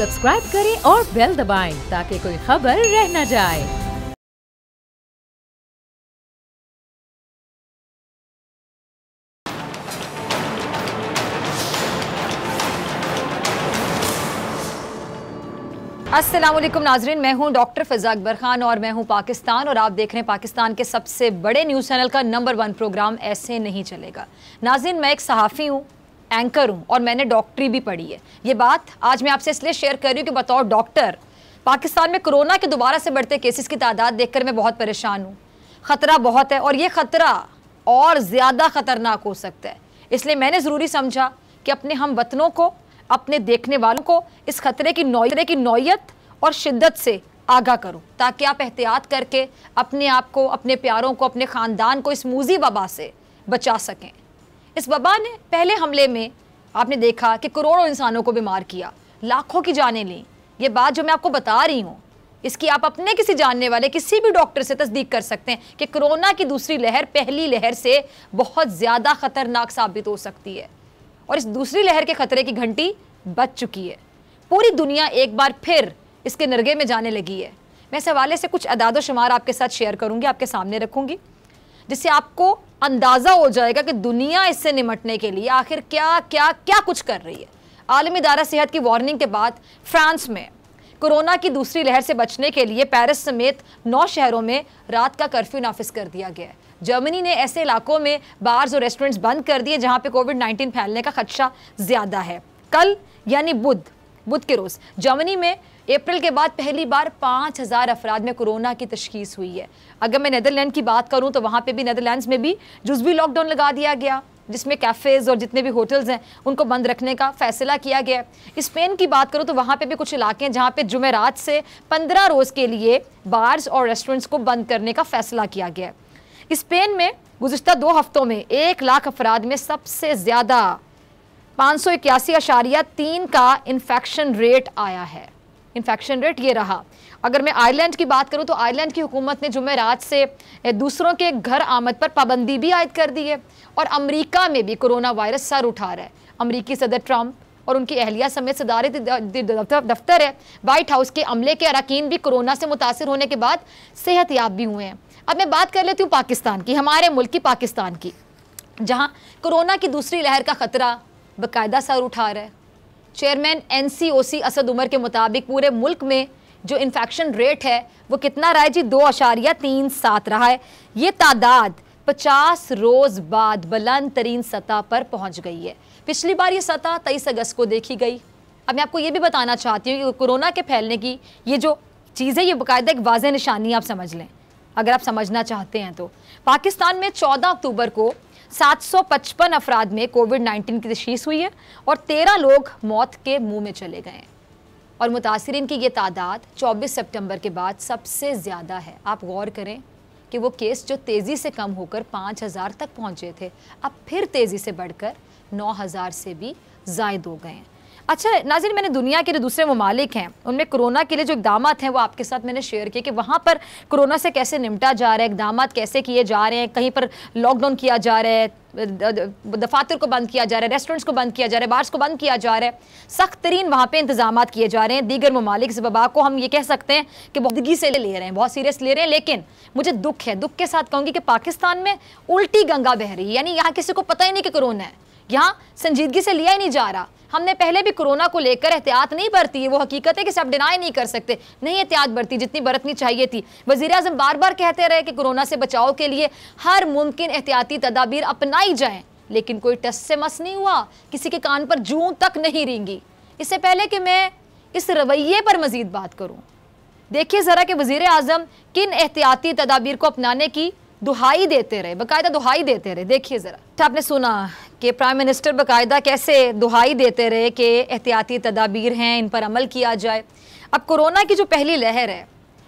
Subscribe करें और bell दबाएं ताकि कोई खबर रह न जाए। अस्सलामुअलैकुम नाजरीन, मैं हूं डॉक्टर फ़ज़ा अकबर खान और मैं हूं पाकिस्तान और आप देख रहे हैं पाकिस्तान के सबसे बड़े न्यूज़ चैनल का नंबर 1 प्रोग्राम ऐसे नहीं चलेगा। नाजरीन, मैं एक सहाफ़ी हूं, एंकर हूं और मैंने डॉक्टरी भी पढ़ी है। ये बात आज मैं आपसे इसलिए शेयर कर रही हूँ कि बतौर डॉक्टर पाकिस्तान में कोरोना के दोबारा से बढ़ते केसेस की तादाद देख कर मैं बहुत परेशान हूँ। ख़तरा बहुत है और ये ख़तरा और ज़्यादा ख़तरनाक हो सकता है, इसलिए मैंने ज़रूरी समझा कि अपने हम वतनों को, अपने देखने वालों को इस खतरे की नौयत और शिद्दत से आगाह करो ताकि आप एहतियात करके अपने आप को, अपने प्यारों को, अपने ख़ानदान को इस मूजी वबा से बचा सकें। इस वबा ने पहले हमले में आपने देखा कि करोड़ों इंसानों को बीमार किया, लाखों की जानें लीं। ये बात जो मैं आपको बता रही हूँ, इसकी आप अपने किसी जानने वाले किसी भी डॉक्टर से तस्दीक कर सकते हैं कि कोरोना की दूसरी लहर पहली लहर से बहुत ज़्यादा ख़तरनाक साबित हो सकती है और इस दूसरी लहर के ख़तरे की घंटी बच चुकी है। पूरी दुनिया एक बार फिर इसके नरगे में जाने लगी है। मैं इस हवाले से कुछ अदाद व शुमार आपके साथ शेयर करूँगी, आपके सामने रखूँगी, जिससे आपको अंदाज़ा हो जाएगा कि दुनिया इससे निमटने के लिए आखिर क्या क्या क्या कुछ कर रही है। आलमी इदारा सेहत की वार्निंग के बाद फ्रांस में कोरोना की दूसरी लहर से बचने के लिए पेरिस समेत 9 शहरों में रात का कर्फ्यू नाफिज कर दिया गया है। जर्मनी ने ऐसे इलाकों में बार्स और रेस्टोरेंट्स बंद कर दिए जहां पे कोविड-19 फैलने का खदशा ज़्यादा है। कल यानी बुध के रोज़ जर्मनी में अप्रैल के बाद पहली बार 5000 अफराद में कोरोना की तशखीस हुई है। अगर मैं नेदरलैंड की बात करूं तो वहाँ पे भी नेदरलैंड्स में भी जुज़वी लॉकडाउन लगा दिया गया, जिसमें कैफ़ेज़ और जितने भी होटल्स हैं उनको बंद रखने का फ़ैसला किया गया है। स्पेन की बात करूँ तो वहाँ पे भी कुछ इलाके हैं जहाँ पे जुमेरात से 15 रोज़ के लिए बार्स और रेस्टोरेंट्स को बंद करने का फ़ैसला किया गया है। स्पेन में गुज़श्ता 2 हफ़्तों में 1 लाख अफराद में सबसे ज़्यादा 581.3 का इन्फेक्शन रेट आया है। इन्फेक्शन रेट ये रहा। अगर मैं आयरलैंड की बात करूं तो आयरलैंड की हुकूमत ने जुमेरात से दूसरों के घर आमद पर पाबंदी भी आयद कर दी है और अमेरिका में भी कोरोना वायरस सर उठा रहा है। अमेरिकी सदर ट्रम्प और उनकी अहलिया समेत सदारती दफ्तर है वाइट हाउस के अमले के अरकान भी कोरोना से मुतासर होने के बाद सेहत याब भी हुए हैं। अब मैं बात कर लेती हूँ पाकिस्तान की, हमारे मुल्क की पाकिस्तान की, जहाँ कोरोना की दूसरी लहर का ख़तरा बाकायदा सर उठा रहा है। चेयरमैन एनसीओसी असद उम्र के मुताबिक पूरे मुल्क में जो इन्फेक्शन रेट है वो कितना रहा है जी, 2.37 रहा है। ये तादाद 50 रोज़ बाद बुलंद तरीन सतह पर पहुंच गई है। पिछली बार ये सतह 23 अगस्त को देखी गई। अब मैं आपको ये भी बताना चाहती हूँ कि कोरोना के फैलने की ये जो चीज़ है ये बाकायदा एक वाज़ेह निशानी आप समझ लें, अगर आप समझना चाहते हैं तो। पाकिस्तान में 14 अक्टूबर को 755 अफराद में कोविड-19 की तशखीस हुई है और 13 लोग मौत के मुंह में चले गए हैं और मुतासरीन की ये तादाद 24 सितंबर के बाद सबसे ज़्यादा है। आप गौर करें कि वो केस जो तेज़ी से कम होकर 5000 तक पहुँचे थे, अब फिर तेज़ी से बढ़कर 9000 से भी ज़ायद हो गए हैं। अच्छा नाज़रीन, मैंने दुनिया के जो दूसरे ममालिक हैं उनमें कोरोना के लिए जो इक़दामात हैं वो आपके साथ मैंने शेयर किए कि वहाँ पर कोरोना से कैसे निपटा जा रहा है, इक़दामात कैसे किए जा रहे हैं। कहीं पर लॉकडाउन किया जा रहा है, दफातर को बंद किया जा रहा है, रेस्टोरेंट्स को बंद किया जा रहा है, बार्स को बंद किया जा रहा है, सख्त तरीन वहाँ पर इंतजाम किए जा रहे हैं। दीगर ममालिक इस वबा को हम ये कह सकते हैं कि बहुत गंभीरता से ले रहे हैं, बहुत सीरियस ले रहे हैं। लेकिन मुझे दुख है, दुख के साथ कहूँगी कि पाकिस्तान में उल्टी गंगा बह रही है, यानी यहाँ किसी को पता ही नहीं कि कोरोना है, यहाँ संजीदगी से लिया ही नहीं जा रहा। हमने पहले भी कोरोना को लेकर एहतियात नहीं बरती है, वो हकीकत है कि सब डिनाई नहीं कर सकते, नहीं एहतियात बरती जितनी बरतनी चाहिए थी। वज़ीर-ए-आज़म बार बार कहते रहे कि कोरोना से बचाव के लिए हर मुमकिन एहतियाती तदाबीर अपनाई जाएं, लेकिन कोई टस से मस नहीं हुआ, किसी के कान पर जूं तक नहीं रेंगी। इससे पहले कि मैं इस रवैये पर मज़ीद बात करूँ, देखिए ज़रा कि वज़ीर-ए-आज़म किन एहतियाती तदाबीर को अपनाने की दुहाई देते रहे, बाकायदा दुहाई देते रहे। देखिए ज़रा, आपने सुना कि प्राइम मिनिस्टर बाकायदा कैसे दुहाई देते रहे कि एहतियाती तदाबीर हैं, इन पर अमल किया जाए। अब कोरोना की जो पहली लहर है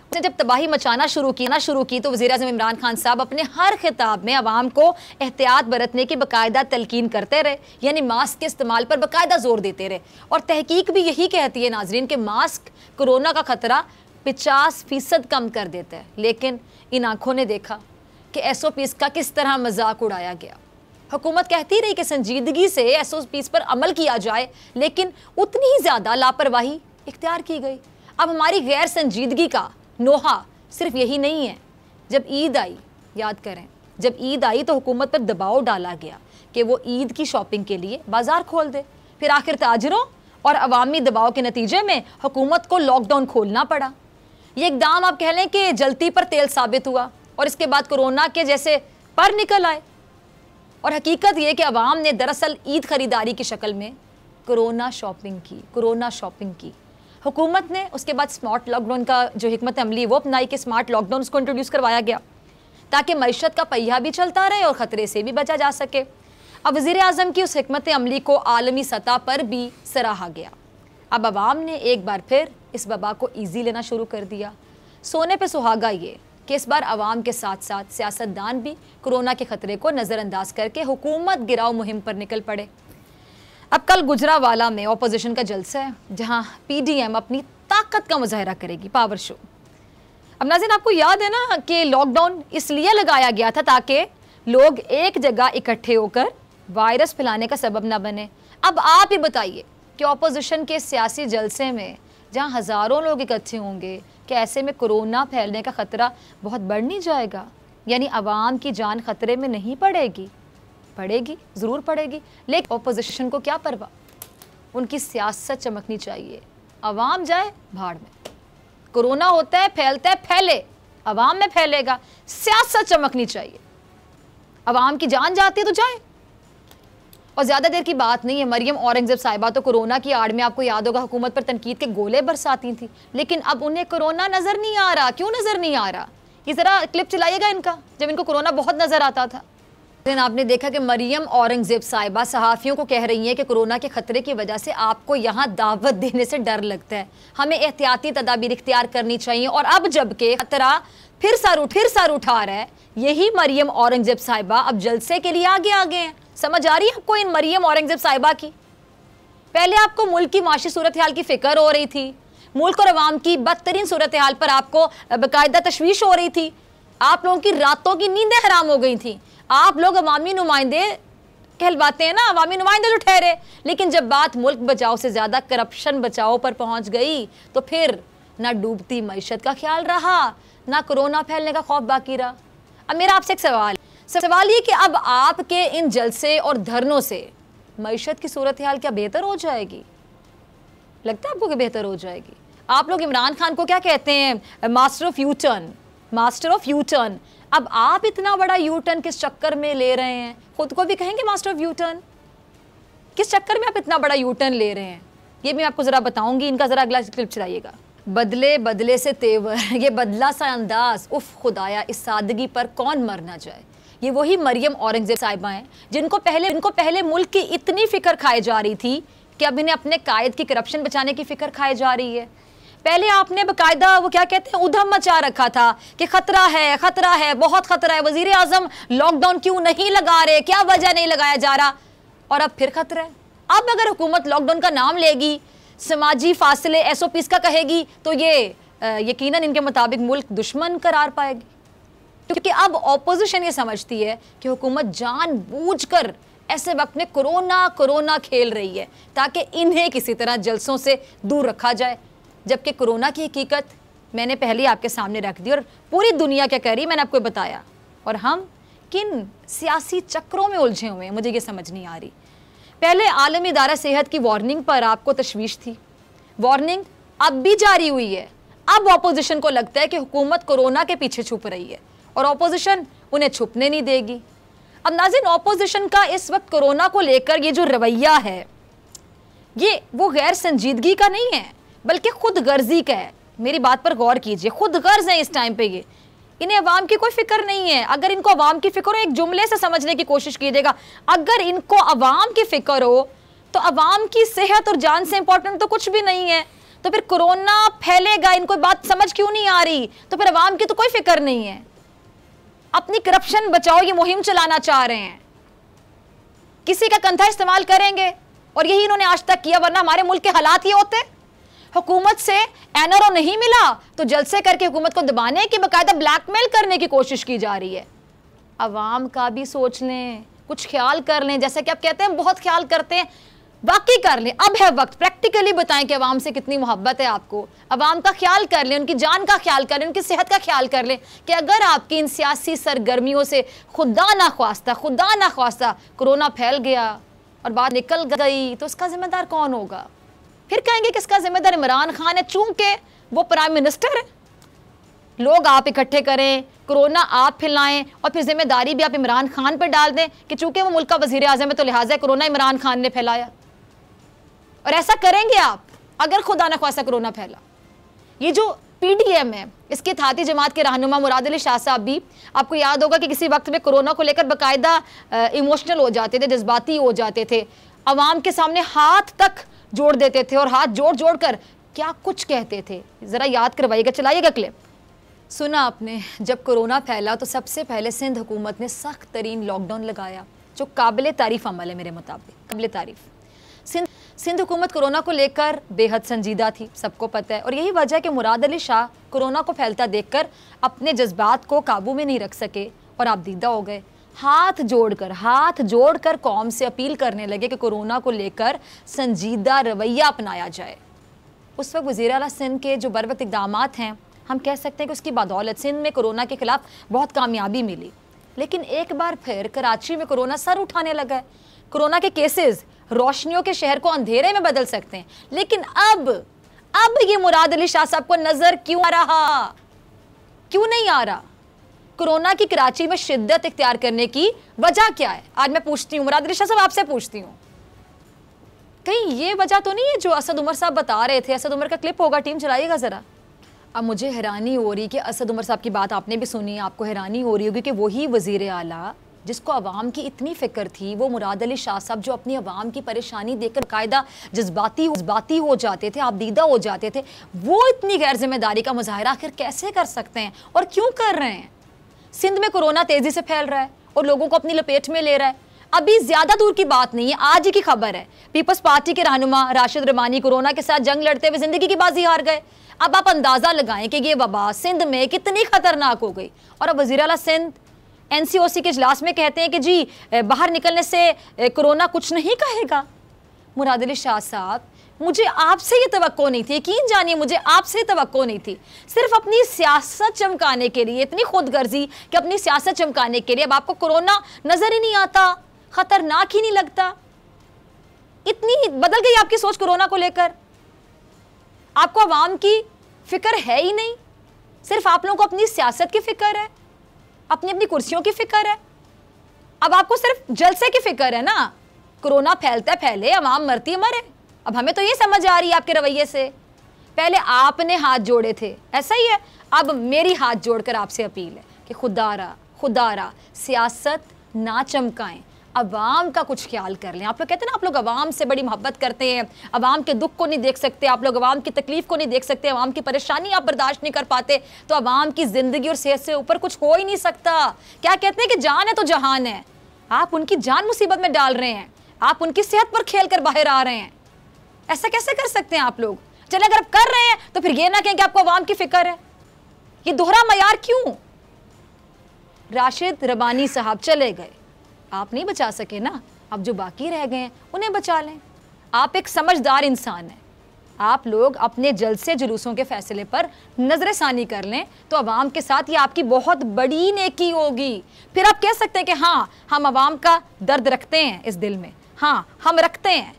उसने जब तबाही मचाना शुरू की तो वज़ीर-ए-आज़म इमरान खान साहब अपने हर खिताब में आवाम को एहतियात बरतने की बाकायदा तलकीन करते रहे, यानी मास्क के इस्तेमाल पर बाकायदा जोर देते रहे। और तहकीक भी यही कहती है नाजरीन कि मास्क कोरोना का ख़तरा 50% कम कर देता है। लेकिन इन आँखों ने देखा कि SOP's का किस तरह मजाक उड़ाया गया। हुकूमत कहती रही कि संजीदगी से SOP's पर अमल किया जाए, लेकिन उतनी ही ज़्यादा लापरवाही इख्तियार की गई। अब हमारी गैर संजीदगी का नोहा सिर्फ यही नहीं है। जब ईद आई, याद करें, जब ईद आई तो हुकूमत पर दबाव डाला गया कि वो ईद की शॉपिंग के लिए बाजार खोल दे। फिर आखिर ताजरों और अवामी दबाव के नतीजे में हुकूमत को लॉकडाउन खोलना पड़ा। ये एकदम आप कह लें कि जलती पर तेल साबित हुआ और इसके बाद कोरोना के जैसे पर निकल आए। और हकीकत यह कि अवाम ने दरअसल ईद खरीदारी की शक्ल में कोरोना शॉपिंग की। हुकूमत ने उसके बाद स्मार्ट लॉकडाउन का जो हिकमत अमली वो अपनाई कि स्मार्ट लॉकडाउन उसको इंट्रोड्यूस करवाया गया ताकि मईशत का पहिया भी चलता रहे और ख़तरे से भी बचा जा सके। अब वज़ीर आज़म की उस हिकमत अमली को आलमी सतह पर भी सराहा गया। अब आवाम ने एक बार फिर इस वबा को ईजी लेना शुरू कर दिया। सोने पर सुहागा ये कि इस बार आवाम के साथ साथ सियासतदान भी कोरोना के ख़तरे को नज़रअंदाज करके हुकूमत गिराव मुहिम पर निकल पड़े। अब कल गुजरावाला में अपोजिशन का जलसा है जहां पीडीएम अपनी ताकत का मुजाहरा करेगी, पावर शो। अब नाज़रीन आपको याद है ना कि लॉकडाउन इसलिए लगाया गया था ताकि लोग एक जगह इकट्ठे होकर वायरस फैलाने का सबब ना बने। अब आप ही बताइए कि अपोजिशन के सियासी जलसे में जहां हज़ारों लोग इकट्ठे होंगे कि ऐसे में कोरोना फैलने का ख़तरा बहुत बढ़ नहीं जाएगा? यानी आवाम की जान ख़तरे में नहीं पड़ेगी। पड़ेगी, ज़रूर पड़ेगी, लेकिन अपोजिशन को क्या परवा, उनकी सियासत चमकनी चाहिए। आवाम जाए भाड़ में। कोरोना होता है, फैलता है, फैले, आवाम में फैलेगा, सियासत चमकनी चाहिए। आवाम की जान जाती है तो जाए। और ज़्यादा देर की बात नहीं है, मरियम औरंगज़ेब साहिबा तो कोरोना की आड़ में, आपको याद होगा, हुकूमत पर तनकीद के गोले बरसाती थी, लेकिन अब उन्हें कोरोना नज़र नहीं आ रहा। क्यों नज़र नहीं आ रहा? ये ज़रा क्लिप चलाइएगा इनका, जब इनको कोरोना बहुत नज़र आता था। दिन आपने देखा कि मरियम औरंगज़ेब साहिबा सहाफ़ियों को कह रही हैं कि कोरोना के ख़तरे की वजह से आपको यहाँ दावत देने से डर लगता है, हमें एहतियाती तदाबीर इख्तियार करनी चाहिए। और अब जबकि ख़तरा फिर सर उठा रहा है, यही मरियम औरंगज़ेब साहिबा अब जलसे के लिए आगे हैं। समझ आ रही है आपको इन मरियम औरंगज़ेब साहिबा की? पहले आपको मुल्क की माशी सूरत हाल की फ़िक्र हो रही थी, मुल्क और आवाम की बदतरीन सूरत हाल पर आपको बाकायदा तशवीश हो रही थी, आप लोगों की रातों की नींदें हराम हो गई थी। आप लोग अवामी नुमाइंदे कहलवाते हैं ना, अवामी नुमाइंदे तो ठहरे, लेकिन जब बात मुल्क बचाओ से ज़्यादा करप्शन बचाओ पर पहुंच गई तो फिर ना डूबती मईशत का ख्याल रहा, ना कोरोना फैलने का खौफ बाकी रहा। अब मेरा आपसे एक सवाल ये कि अब आपके इन जलसे और धरनों से मईशत की सूरत हाल क्या बेहतर हो जाएगी? लगता है आपको कि बेहतर हो जाएगी? आप लोग इमरान खान को क्या कहते हैं? Master of U turn. अब आप इतना बड़ा यू टर्न किस चक्कर में ले रहे हैं? खुद को भी कहेंगे मास्टर ऑफ यू टर्न। किस चक्कर में आप इतना बड़ा यू टर्न ले रहे हैं, ये मैं आपको ज़रा बताऊंगी। इनका ज़रा अगला क्लिप चलाइएगा। बदले बदले से तेवर, ये बदला सा अंदाज, उफ खुदाया, इस सादगी पर कौन मरना जाए। ये वही मरियम औरंगज़ेब साहिबा हैं जिनको पहले मुल्क की इतनी फिक्र खाई जा रही थी कि अब इन्हें अपने कायद की करप्शन बचाने की फिक्र खाई जा रही है। पहले आपने बाकायदा वो क्या कहते हैं उधम मचा रखा था कि खतरा है, बहुत खतरा है, वजीर आजम लॉकडाउन क्यों नहीं लगा रहे, क्या वजह नहीं लगाया जा रहा, और अब फिर खतरा है। अब अगर हुकूमत लॉकडाउन का नाम लेगी, समाजी फासले SOP's का कहेगी तो ये यकीनन इनके मुताबिक मुल्क दुश्मन करार पाएगी, क्योंकि अब अपोजिशन ये समझती है कि हुकूमत जानबूझकर ऐसे वक्त में कोरोना खेल रही है ताकि इन्हें किसी तरह जलसों से दूर रखा जाए। जबकि कोरोना की हकीकत मैंने पहले आपके सामने रख दी और पूरी दुनिया क्या कह रही मैंने आपको बताया, और हम किन सियासी चक्रों में उलझे हुए हैं मुझे ये समझ नहीं आ रही। पहले आलमी इदारा सेहत की वार्निंग पर आपको तशवीश थी, वार्निंग अब भी जारी हुई है। अब अपोजिशन को लगता है कि हुकूमत कोरोना के पीछे छुप रही है और अपोजिशन उन्हें छुपने नहीं देगी। अब नाज़रीन अपोजिशन का इस वक्त कोरोना को लेकर ये जो रवैया है ये वो गैर संजीदगी का नहीं है बल्कि खुद गर्जी का है। मेरी बात पर गौर कीजिए, खुद गर्ज है इस टाइम पे ये, इन्हें अवाम की कोई फिक्र नहीं है। अगर इनको अवाम की फिक्र हो, एक जुमले से समझने की कोशिश कीजिएगा, अगर इनको अवाम की फिक्र हो तो अवाम की सेहत और जान से इंपॉर्टेंट तो कुछ भी नहीं है। तो फिर कोरोना फैलेगा, इनको बात समझ क्यों नहीं आ रही? तो फिर अवाम की तो कोई फिक्र नहीं है। अपनी करप्शन बचाओ ये मुहिम चलाना चाह रहे हैं, किसी का कंधा इस्तेमाल करेंगे, और यही इन्होंने आज तक किया, वरना हमारे मुल्क के हालात ये होते। हुकूमत से NRO नहीं मिला तो जलसे करके हुकूमत को दबाने की बाकायदा ब्लैकमेल करने की कोशिश की जा रही है। अवाम का भी सोच लें, कुछ ख्याल कर लें। जैसे कि आप कहते हैं बहुत ख्याल करते हैं, बाकी कर लें, अब है वक्त, प्रैक्टिकली बताएं कि अवाम से कितनी मोहब्बत है आपको। अवाम का ख्याल कर लें, उनकी जान का ख्याल कर लें, उनकी सेहत का ख्याल कर लें कि अगर आपकी इन सियासी सरगर्मियों से खुदा ना ख्वास्ता कोरोना फैल गया और बात निकल गई तो इसका जिम्मेदार कौन होगा। फिर कहेंगे कि इसका जिम्मेदार इमरान खान है चूँकि वो प्राइम मिनिस्टर है। लोग आप इकट्ठे करें, कोरोना आप फैलाएं और फिर जिम्मेदारी भी आप इमरान खान पर डाल दें कि चूंकि वो मुल्क का वजीर आजम है तो लिहाजा कोरोना इमरान खान ने फैलाया। और ऐसा करेंगे आप अगर खुदा न ख्वास्ता कोरोना फैला। ये जो पीडीएम है, इसकी इत्तेहादी जमात के रहनुमा मुराद अली शाह साहब भी, आपको याद होगा कि किसी वक्त में कोरोना को लेकर बाकायदा इमोशनल हो जाते थे, जज्बाती हो जाते थे, आवाम के सामने हाथ तक जोड़ देते थे और हाथ जोड़ जोड़ कर क्या कुछ कहते थे। ज़रा याद करवाइएगा, चलाइएगा क्लिप। सुना आपने, जब कोरोना फैला तो सबसे पहले सिंध हुकूमत ने सख्त तरीन लॉकडाउन लगाया जो काबिले तारीफ अमल है मेरे मुताबिक, काबिले तारीफ। सिंध हुकूमत कोरोना को लेकर बेहद संजीदा थी, सबको पता है, और यही वजह है कि मुराद अली शाह कोरोना को फैलता देखकर अपने जज्बात को काबू में नहीं रख सके और आप दीदा हो गए। हाथ जोड़ कर कौम से अपील करने लगे कि कोरोना को लेकर संजीदा रवैया अपनाया जाए। उस वक्त वज़ीर आला सिंध के जो बर वक्त इकदाम हैं, हम कह सकते हैं कि उसकी बदौलत सिंध में कोरोना के खिलाफ बहुत कामयाबी मिली। लेकिन एक बार फिर कराची में कोरोना सर उठाने लगा है। कोरोना के केसेस रोशनियों के शहर को अंधेरे में बदल सकते हैं, लेकिन अब ये मुराद अली शाह साहब को नजर क्यों नहीं आ रहा? कोरोना की कराची में शिद्दत इख्तियार करने की वजह क्या है? आज मैं पूछती हूँ मुराद अली शाह साहब, आपसे पूछती हूँ, कहीं ये वजह तो नहीं है जो असद उम्र साहब बता रहे थे? असद उम्र का क्लिप होगा, टीम चलाइएगा ज़रा। अब मुझे हैरानी हो रही कि असद उमर साहब की बात आपने भी सुनी, आपको हैरानी हो रही होगी कि वही वज़ीर आला जिसको आवाम की इतनी फ़िक्र थी, वो मुराद अली शाह साहब जो अपनी आवाम की परेशानी देखकर कायदा जज्बाती हो जाते थे, आप दीदा हो जाते थे, वो इतनी गैर जिम्मेदारी का मुजाहरा आखिर कैसे कर सकते हैं और क्यों कर रहे हैं? सिंध में कोरोना तेज़ी से फैल रहा है और लोगों को अपनी लपेट में ले रहा है। अभी ज़्यादा दूर की बात नहीं है, आज की खबर है। पीपल्स पार्टी के रहनुमा राशिद रबानी कोरोना के साथ जंग लड़ते हुए ज़िंदगी की बाजी हार गए। अब आप अंदाज़ा लगाएं कि ये वबा सिंध में कितनी ख़तरनाक हो गई। और अब वज़ीर आला सिंध एनसीओसी के इजलास में कहते हैं कि जी बाहर निकलने से कोरोना कुछ नहीं कहेगा। मुराद अली शाह साहब, मुझे आपसे ये तवक्को नहीं थी, यकीन जानिए मुझे आपसे तवक्को नहीं थी। सिर्फ अपनी सियासत चमकाने के लिए इतनी खुदगर्जी कि अपनी सियासत चमकाने के लिए अब आपको कोरोना नज़र ही नहीं आता, ख़तरनाक ही नहीं लगता। इतनी बदल गई आपकी सोच कोरोना को लेकर, आपको आवाम की फ़िक्र है ही नहीं, सिर्फ आप लोगों को अपनी सियासत की फ़िक्र है, अपनी कुर्सियों की फ़िक्र है। अब आपको सिर्फ जलसे की फ़िक्र है ना, कोरोना फैलता फैले, आवाम मरती मरे। अब हमें तो ये समझ आ रही है आपके रवैये से। पहले आपने हाथ जोड़े थे, ऐसा ही है। अब मेरी हाथ जोड़कर आपसे अपील है कि खुदारा सियासत ना चमकाएँ, अवाम का कुछ ख्याल कर लें। आप लोग कहते हैं ना, आप लोग अवाम से बड़ी मोहब्बत करते हैं, अवाम के दुख को नहीं देख सकते, आप लोग अवाम की तकलीफ को नहीं देख सकते, अवाम की परेशानी आप बर्दाश्त नहीं कर पाते, तो अवाम की ज़िंदगी और सेहत से ऊपर कुछ हो ही नहीं सकता। क्या कहते हैं कि जान है तो जहान है, आप उनकी जान मुसीबत में डाल रहे हैं, आप उनकी सेहत पर खेल कर बाहर आ रहे हैं, ऐसा कैसे कर सकते हैं आप लोग? चले, अगर आप कर रहे हैं तो फिर ये ना कहें कि आपको अवाम की फ़िक्र है। ये दोहरा मयार क्यों? राशिद रबानी साहब चले गए, आप नहीं बचा सके ना, अब जो बाकी रह गए हैं उन्हें बचा लें। आप एक समझदार इंसान हैं, आप लोग अपने जलसे जुलूसों के फैसले पर नज़रसानी कर लें तो अवाम के साथ ये आपकी बहुत बड़ी नेकी होगी। फिर आप कह सकते हैं कि हाँ, हम अवाम का दर्द रखते हैं इस दिल में, हाँ हम रखते हैं,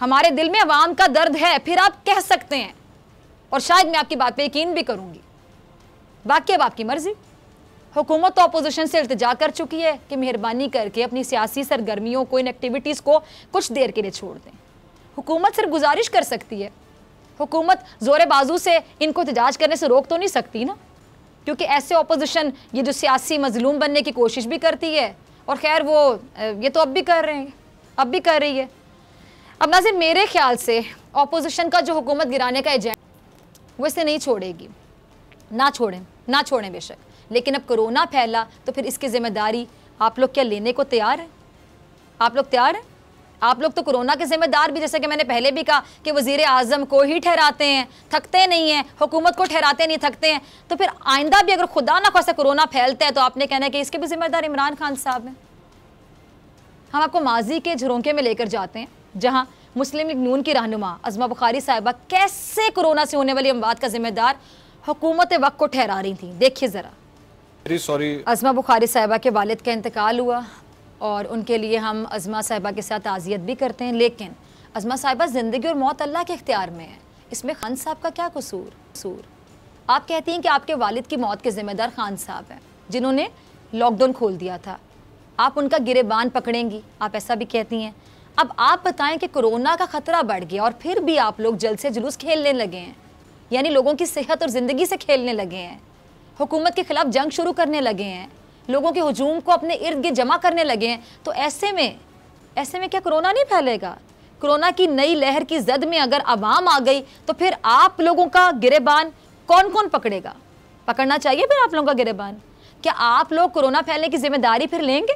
हमारे दिल में अवाम का दर्द है, फिर आप कह सकते हैं। और शायद मैं आपकी बात पर यकीन भी करूँगी, बाकी अब आपकी मर्ज़ी। हुकूमत तो अपोजिशन से इल्तिजा कर चुकी है कि मेहरबानी करके अपनी सियासी सरगर्मियों को, इन एक्टिविटीज़ को कुछ देर के लिए छोड़ दें। हुकूमत सिर्फ गुजारिश कर सकती है, हुकूमत जोर बाजू से इनको एहतजाज करने से रोक तो नहीं सकती ना, क्योंकि ऐसे अपोजिशन ये जो सियासी मजलूम बनने की कोशिश भी करती है। और खैर वो ये तो अब भी कर रहे हैं, अब भी कर रही है। अब नाज़िर, मेरे ख्याल से अपोजिशन का जो हुकूमत गिराने का एजेंडा वो इसे नहीं छोड़ेगी, ना छोड़ें बेशक। लेकिन अब कोरोना फैला तो फिर इसकी ज़िम्मेदारी आप लोग क्या लेने को तैयार हैं? आप लोग तो कोरोना के ज़िम्मेदार भी, जैसे कि मैंने पहले भी कहा कि वज़ीर आज़म को ही ठहराते हैं, थकते नहीं हैं, हुकूमत को ठहराते नहीं, थकते हैं। तो फिर आइंदा भी अगर खुदा ना खासा कोरोना फैलता है तो आपने कहना है कि इसके भी ज़िम्मेदार इमरान खान साहब हैं। हम आपको माजी के झरोंके में लेकर जाते हैं, जहां मुस्लिम लीग नून की रहनुमा अजमा बुखारी साहिबा कैसे कोरोना से होने वाली अमवात का जिम्मेदार हुकूमत वक्त को ठहरा रही थी। देखिए ज़रा। सॉरी, अजमा बुखारी साहिबा के वालिद का इंतकाल हुआ और उनके लिए हम अजमा साहिबा के साथ ताज़ियत भी करते हैं, लेकिन अजमा साहिबा ज़िंदगी और मौत अल्लाह के इख्तियार में है, इसमें खान साहब का क्या कसूर? आप कहती हैं कि आपके वालिद की मौत के ज़िम्मेदार खान साहब हैं जिन्होंने लॉकडाउन खोल दिया था, आप उनका गिरेबान पकड़ेंगी, आप ऐसा भी कहती हैं। अब आप बताएं कि कोरोना का ख़तरा बढ़ गया और फिर भी आप लोग जल से जुलूस खेलने लगे हैं, यानी लोगों की सेहत और ज़िंदगी से खेलने लगे हैं, हुकूमत के ख़िलाफ़ जंग शुरू करने लगे हैं, लोगों के हुजूम को अपने इर्द गिर्द जमा करने लगे हैं। तो ऐसे में क्या कोरोना नहीं फैलेगा? कोरोना की नई लहर की जद में अगर आवाम आ गई तो फिर आप लोगों का गिरेबान कौन कौन पकड़ेगा? पकड़ना चाहिए फिर आप लोगों का गिरेबान। क्या आप लोग कोरोना फैलने की जिम्मेदारी फिर लेंगे?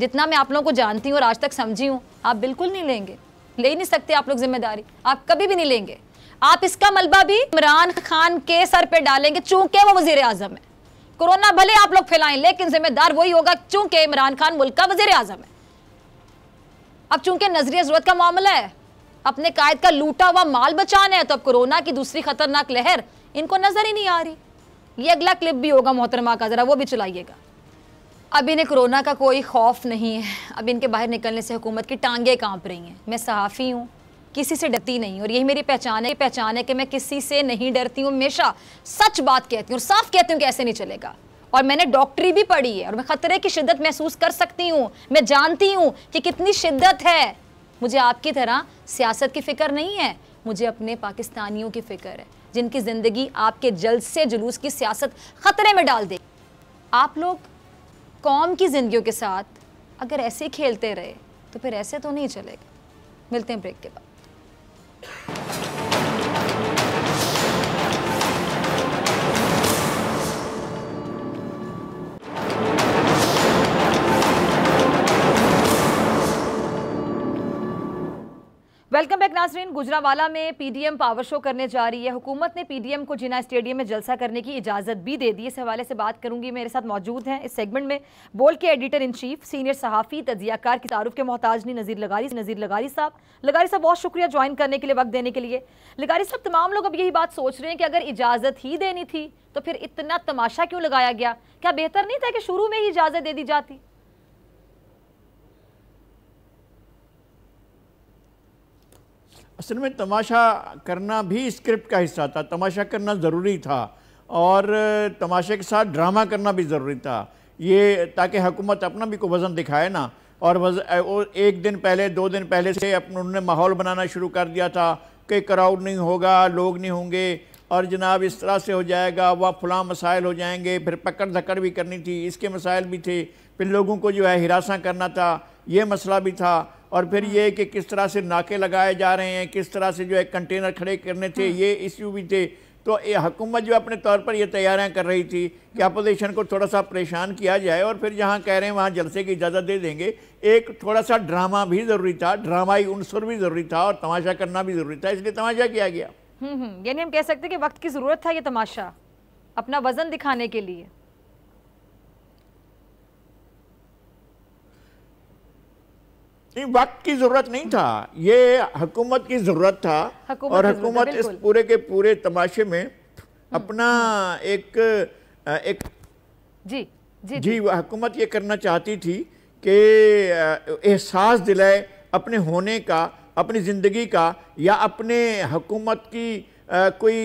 जितना मैं आप लोगों को जानती हूँ और आज तक समझी हूँ, आप बिल्कुल नहीं लेंगे, ले ही नहीं सकते आप लोग जिम्मेदारी, आप कभी भी नहीं लेंगे। आप इसका मलबा भी इमरान खान के सर पे डालेंगे चूंकि वो वजीर आजम है। कोरोना भले आप लोग फैलाएं लेकिन जिम्मेदार वही होगा चूंकि इमरान खान मुल्क का वजीर आजम है। अब चूंकि नजरिया जरूरत का मामला है, अपने कायद का लूटा हुआ माल बचाना है, तो अब कोरोना की दूसरी खतरनाक लहर इनको नजर ही नहीं आ रही। ये अगला क्लिप भी होगा मोहतरमा का, जरा वो भी चलाइएगा। अब इन्हें कोरोना का कोई खौफ नहीं है, अब इनके बाहर निकलने से हुकूमत की टांगें कांप रही हैं। मैं सहाफ़ी हूँ, किसी से डरती नहीं और यही मेरी पहचान है कि मैं किसी से नहीं डरती हूँ, हमेशा सच बात कहती हूँ और साफ कहती हूँ कि ऐसे नहीं चलेगा। और मैंने डॉक्टरी भी पढ़ी है और मैं ख़तरे की शिद्दत महसूस कर सकती हूँ, मैं जानती हूँ कि कितनी शिद्दत है। मुझे आपकी तरह सियासत की फ़िक्र नहीं है, मुझे अपने पाकिस्तानियों की फ़िक्र है जिनकी ज़िंदगी आपके जलसे जुलूस की सियासत ख़तरे में डाल देगी। आप लोग कौम की ज़िंदगियों के साथ अगर ऐसे खेलते रहे तो फिर ऐसे तो नहीं चलेगा। मिलते हैं ब्रेक के बाद। वेलकम बैक नाजरीन। गुजरावाला में पीडीएम पावर शो करने जा रही है। हुकूमत ने पीडीएम को जिनाह स्टेडियम में जलसा करने की इजाज़त भी दे दी। इस हवाले से बात करूंगी, मेरे साथ मौजूद हैं इस सेगमेंट में बोल के एडिटर इन चीफ, सीनियर सहाफ़ी, तजियाकार की तारुफ के मोहताज नहीं, नज़ीर लगारी साहब, बहुत शुक्रिया ज्वाइन करने के लिए, वक्त देने के लिए। लगारी साहब, तमाम लोग अब यही बात सोच रहे हैं कि अगर इजाज़त ही देनी थी तो फिर इतना तमाशा क्यों लगाया गया? क्या बेहतर नहीं था कि शुरू में ही इजाज़त दे दी जाती? असल में तमाशा करना भी स्क्रिप्ट का हिस्सा था, तमाशा करना ज़रूरी था और तमाशे के साथ ड्रामा करना भी ज़रूरी था, ये ताकि हुकूमत अपना भी को वज़न दिखाए ना। और एक दिन पहले 2 दिन पहले से अपने उन्होंने माहौल बनाना शुरू कर दिया था कि क्राउड नहीं होगा, लोग नहीं होंगे और जनाब इस तरह से हो जाएगा, वह फलां मसाइल हो जाएंगे, फिर पकड़ धकड़ भी करनी थी, इसके मसाइल भी थे, फिर लोगों को जो है हिरासा करना था, ये मसला भी था। और फिर ये कि किस तरह से नाके लगाए जा रहे हैं, किस तरह से जो है कंटेनर खड़े करने थे, ये इश्यू भी थे। तो ये हुकूमत जो अपने तौर पर ये तैयारियां कर रही थी कि अपोजिशन को थोड़ा सा परेशान किया जाए और फिर जहां कह रहे हैं वहां जलसे की इजाज़त दे देंगे। एक थोड़ा सा ड्रामा भी ज़रूरी था, ड्रामाई उनसुर भी ज़रूरी था और तमाशा करना भी ज़रूरी था, इसलिए तमाशा किया गया। यानी हम कह सकते हैं कि वक्त की ज़रूरत था ये तमाशा अपना वज़न दिखाने के लिए। वक्त की ज़रूरत नहीं था, ये हुकूमत की ज़रूरत था और हुकूमत इस पूरे के पूरे तमाशे में अपना एक हुकूमत ये करना चाहती थी कि एहसास दिलाए अपने होने का, अपनी ज़िंदगी का, या अपने हुकूमत की कोई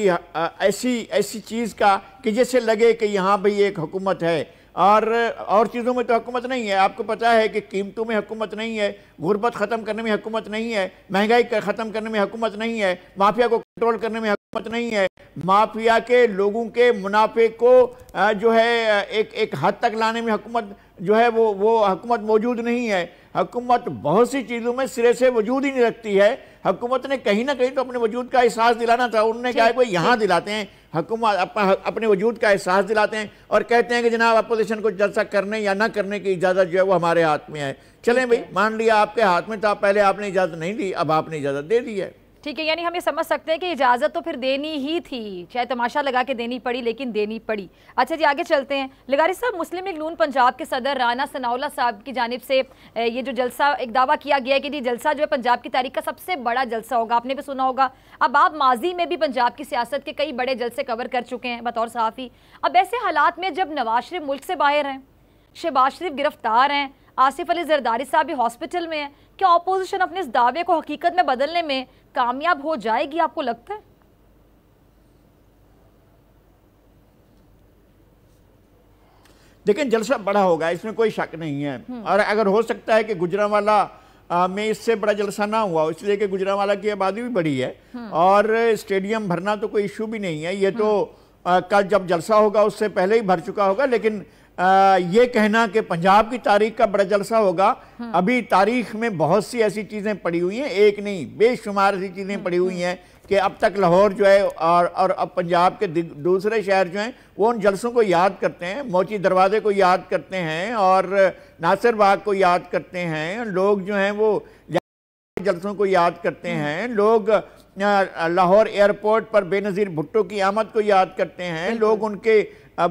ऐसी चीज़ का कि जैसे लगे कि यहाँ भाई एक हुकूमत है। और चीज़ों में तो हुकूमत नहीं है, आपको पता है कि कीमतों में हुकूमत नहीं है, गुर्बत ख़त्म करने में हुकूमत नहीं है, महंगाई ख़त्म करने में हुकूमत नहीं है, माफिया को कंट्रोल करने में हुकूमत नहीं है, माफिया के लोगों के मुनाफे को जो है एक हद तक लाने में हुकूमत जो है वो हुकूमत मौजूद नहीं है। हुकूमत बहुत सी चीज़ों में सिरे से वजूद ही नहीं रखती है। हुकूमत ने कहीं ना कहीं तो अपने वजूद का एहसास दिलाना था, उन्होंने कहा कि यहाँ दिलाते हैं, हुकूमत अपने वजूद का एहसास दिलाते हैं और कहते हैं कि जनाब अपोजिशन को जलसा करने या ना करने की इजाज़त जो है वो हमारे हाथ में है। चलें भाई, मान लिया आपके हाथ में था, पहले आपने इजाज़त नहीं दी, अब आपने इजाज़त दे दी है। ठीक है, यानी हम ये समझ सकते हैं कि इजाज़त तो फिर देनी ही थी, चाहे तमाशा लगा के देनी पड़ी लेकिन देनी पड़ी। अच्छा जी, आगे चलते हैं। लगारी साहब, मुस्लिम लीग नून पंजाब के सदर राणा सनाउल्ला साहब की जानिब से ये जो जलसा, एक दावा किया गया है कि जी जलसा जो है पंजाब की तारीख का सबसे बड़ा जलसा होगा, आपने भी सुना होगा। अब आप माजी में भी पंजाब की सियासत के कई बड़े जलसे कवर कर चुके हैं बतौर सहाफ़ी। अब ऐसे हालात में जब नवाज शरीफ मुल्क से बाहर हैं, शहबाज शरीफ गिरफ्तार हैं, आसिफ अली जरदारी साहब भी हॉस्पिटल में हैं, क्या ऑपोजिशन अपने इस दावे को हकीकत में बदलने में कामयाब हो जाएगी, आपको लगता है? देखिए, जलसा बड़ा होगा, इसमें कोई शक नहीं है। और अगर हो सकता है कि गुजरावाला में इससे बड़ा जलसा ना हुआ, इसलिए कि गुजरावाला की आबादी भी बड़ी है और स्टेडियम भरना तो कोई इशू भी नहीं है। ये तो कल जब जलसा होगा उससे पहले ही भर चुका होगा। लेकिन ये कहना कि पंजाब की तारीख का बड़ा जलसा होगा, अभी तारीख में बहुत सी ऐसी चीज़ें पड़ी हुई हैं, एक नहीं बेशुमार ऐसी चीज़ें पड़ी हुई हैं कि अब तक लाहौर जो है और अब पंजाब के दूसरे शहर जो हैं वो उन जलसों को याद करते हैं, मोची दरवाजे को याद करते हैं और नासिर बाग को याद करते हैं। लोग जो हैं वो जलसों को याद करते हैं, लोग लाहौर एयरपोर्ट पर बेनज़ीर भुट्टो की आमद को याद करते हैं, लोग उनके